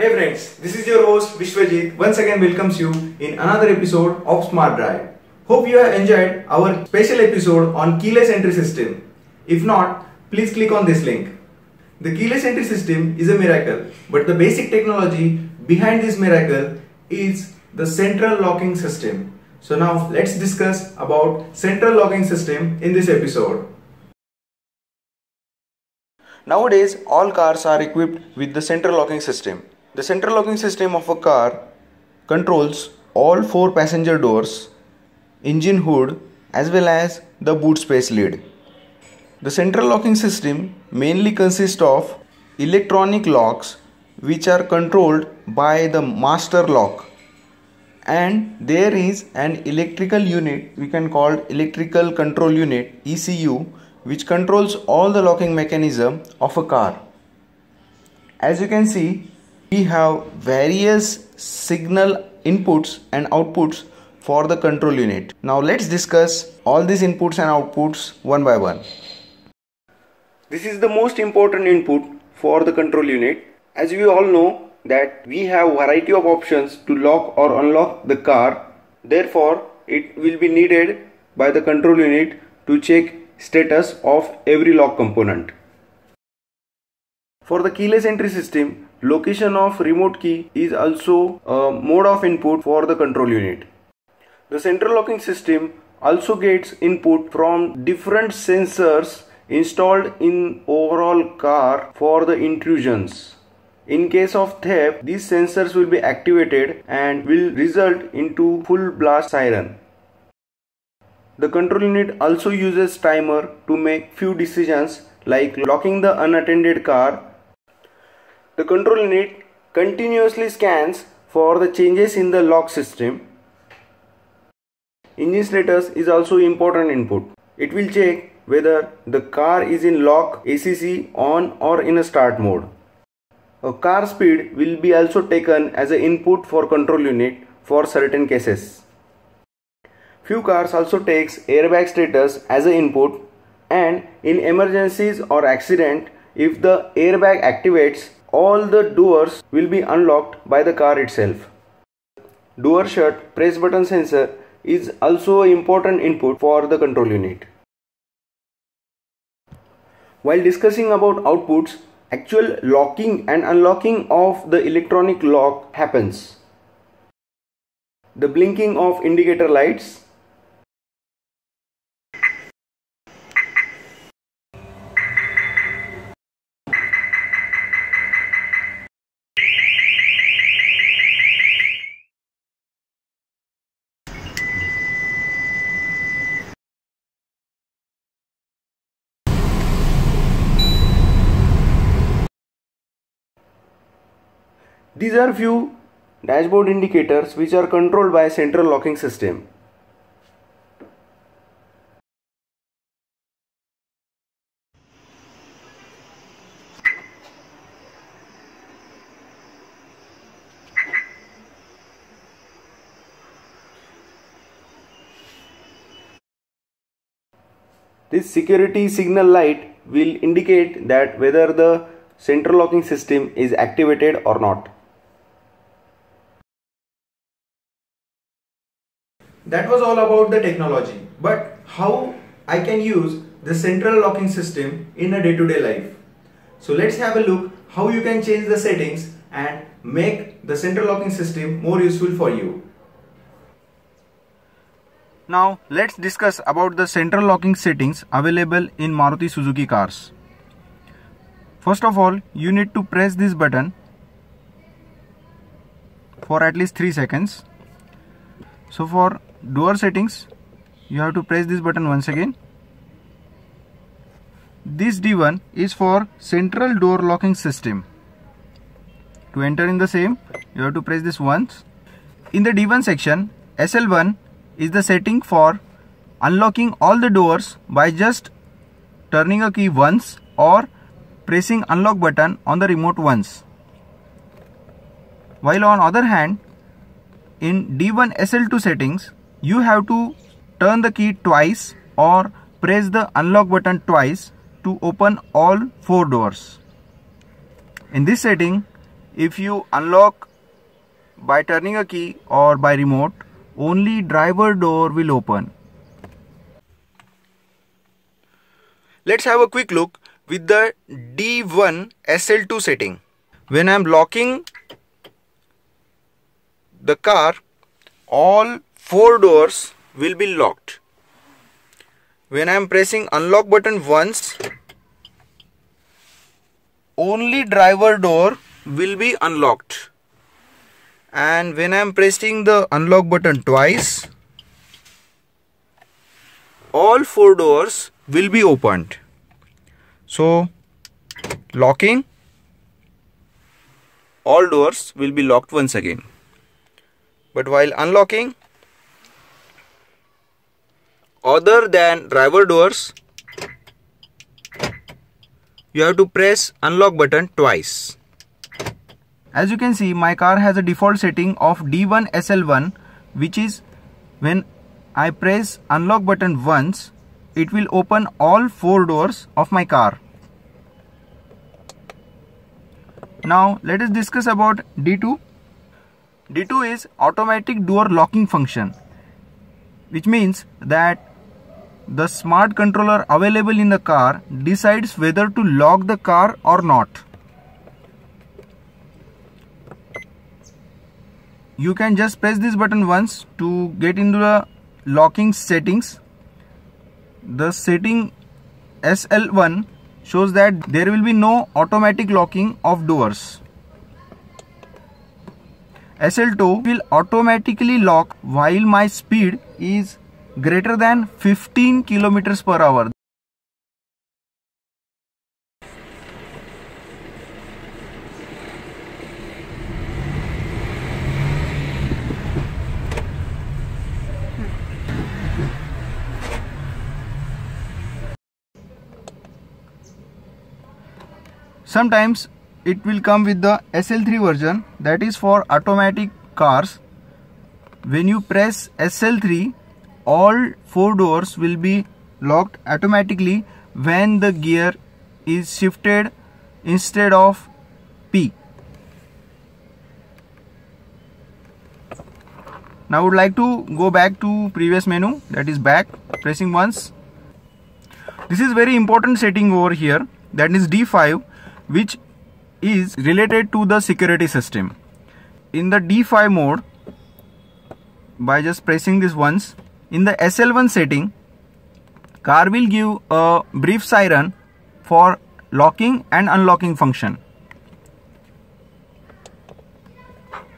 Hey friends, this is your host Vishwajit once again welcomes you in another episode of Smart Drive. Hope you have enjoyed our special episode on keyless entry system. If not, please click on this link. The keyless entry system is a miracle, but the basic technology behind this miracle is the central locking system. So now let's discuss about central locking system in this episode. Nowadays, all cars are equipped with the central locking system. The central locking system of a car controls all four passenger doors, engine hood as well as the boot space lid. The central locking system mainly consists of electronic locks which are controlled by the master lock, and there is an electrical unit we can call electrical control unit ECU which controls all the locking mechanism of a car. As you can see, we have various signal inputs and outputs for the control unit. Now let's discuss all these inputs and outputs one by one. This is the most important input for the control unit. As we all know that we have variety of options to lock or unlock the car. Therefore, it will be needed by the control unit to check status of every lock component. For the keyless entry system, location of remote key is also a mode of input for the control unit. The central locking system also gets input from different sensors installed in overall car for the intrusions. In case of theft, these sensors will be activated and will result into full blast siren. The control unit also uses timer to make few decisions like locking the unattended car. The control unit continuously scans for the changes in the lock system. Engine status is also important input. It will check whether the car is in lock, ACC, on or in a start mode. A car speed will be also taken as an input for control unit for certain cases. Few cars also takes airbag status as an input, and in emergencies or accident, if the airbag activates, all the doors will be unlocked by the car itself. Door shut press button sensor is also an important input for the control unit. While discussing about outputs, actual locking and unlocking of the electronic lock happens. The blinking of indicator lights, these are few dashboard indicators which are controlled by central locking system. This security signal light will indicate that whether the central locking system is activated or not. That was all about the technology, but how I can use the central locking system in a day-to-day life. So let's have a look how you can change the settings and make the central locking system more useful for you. Now let's discuss about the central locking settings available in Maruti Suzuki cars. First of all, you need to press this button for at least 3 seconds. So for door settings, you have to press this button once again. This D1 is for central door locking system. To enter in the same, you have to press this once. In the D1 section, SL1 is the setting for unlocking all the doors by just turning a key once or pressing unlock button on the remote once. While on other hand, in D1 SL2 settings, you have to turn the key twice or press the unlock button twice to open all 4 doors. In this setting, If you unlock by turning a key or by remote, only driver door will open. Let's have a quick look with the D1 SL2 setting. When I am locking the car, all four doors will be locked. When I am pressing unlock button once, only driver door will be unlocked. And when I am pressing the unlock button twice, all four doors will be opened. So locking, all doors will be locked once again. But while unlocking, other than driver doors, you have to press unlock button twice. As you can see, my car has a default setting of D1 SL1, which is when I press unlock button once, it will open all four doors of my car. Now let us discuss about D2. D2 is automatic door locking function, which means that the smart controller available in the car decides whether to lock the car or not. You can just press this button once to get into the locking settings. The setting SL1 shows that there will be no automatic locking of doors. SL2 will automatically lock while my speed is greater than 15 km/h. Sometimes it will come with the SL3 version, that is for automatic cars. When you press SL3, all four doors will be locked automatically when the gear is shifted instead of P. Now I would like to go back to previous menu, that is back, pressing once. This is very important setting over here, that is D5, which is related to the security system. In the D5 mode, by just pressing this once, in the SL1 setting, car will give a brief siren for locking and unlocking function.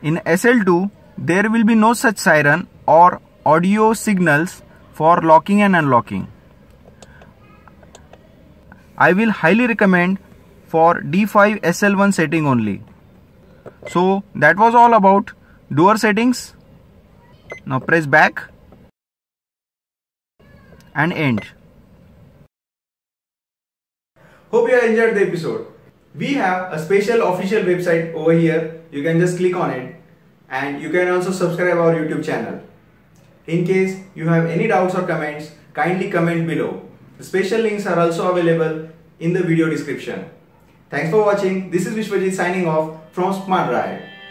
In SL2, there will be no such siren or audio signals for locking and unlocking. I will highly recommend for D5 SL1 setting only. So that was all about door settings. Now press back and end. Hope you enjoyed the episode. We have a special official website over here. You can just click on it, and you can also subscribe our YouTube channel. In case you have any doubts or comments, kindly comment below. The special links are also available in the video description. Thanks for watching. This is Vishwajit signing off from Smart Drive.